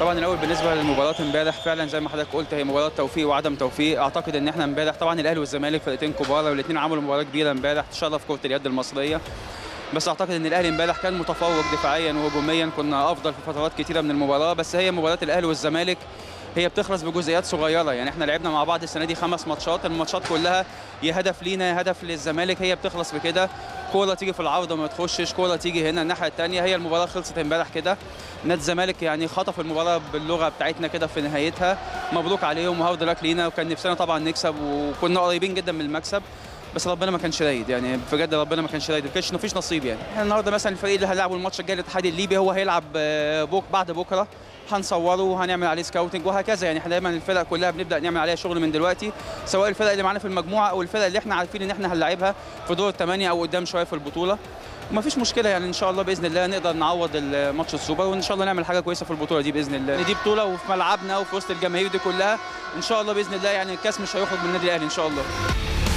طبعا الاول بالنسبه لمباراه امبارح، فعلا زي ما حضرتك قلت هي مباراه توفيق وعدم توفيق. اعتقد ان احنا امبارح طبعا الاهلي والزمالك فرقتين كبار والاثنين عملوا مباراه كبيره امبارح تشرف كره اليد المصريه، بس اعتقد ان الاهلي امبارح كان متفوق دفاعيا وهجوميا، كنا افضل في فترات كثيره من المباراه. بس هي مباراه الاهلي والزمالك هي بتخلص بجزئيات صغيره، يعني احنا لعبنا مع بعض السنه دي 5 ماتشات، الماتشات كلها يا هدف لينا يا هدف للزمالك، هي بتخلص بكده، كوره تيجي في العارضه ما تخشش، كوره تيجي هنا الناحيه الثانيه. هي المباراه خلصت امبارح كده، نادي الزمالك يعني خطف المباراه باللغه بتاعتنا كده في نهايتها. مبروك عليهم وهارد لك لينا، وكان نفسنا طبعا نكسب وكنا قريبين جدا من المكسب، بس ربنا ما كانش رايد، يعني بجد ربنا ما كانش رايد، ما كانش مفيش نصيب. يعني احنا النهارده مثلا الفريق اللي هنلعبه الماتش الجاي الاتحاد الليبي هو هيلعب بعد بكره، هنصوره وهنعمل عليه سكاوتنج وهكذا. يعني احنا دايما الفرق كلها بنبدا نعمل عليها شغل من دلوقتي، سواء الفرق اللي معانا في المجموعه او الفرق اللي احنا عارفين ان احنا هنلاعبها في دور ال8 او قدام شويه في البطوله. ومفيش مشكله، يعني ان شاء الله باذن الله نقدر نعوض الماتش السوبر، وان شاء الله نعمل حاجه كويسه في البطوله دي باذن الله. دي بطوله وفي ملعبنا وفي وسط الجماهير دي كلها، ان شاء الله باذن الله يعني الكاس مش هيخرج من النادي الاهلي ان شاء الله.